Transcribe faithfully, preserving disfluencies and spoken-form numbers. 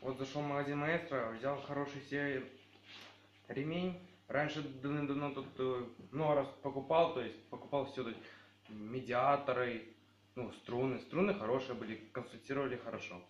Вот зашел в магазин Маэстро, взял хороший себе ремень. Раньше давно тут много раз покупал, то есть покупал все, то есть медиаторы, ну, струны. Струны хорошие были, консультировали хорошо.